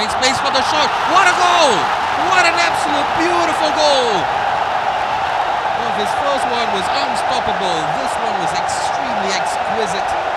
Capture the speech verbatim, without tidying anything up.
makes place for the shot. What a goal! What an absolute beautiful goal! Well, his first one was unstoppable. This one was extremely exquisite.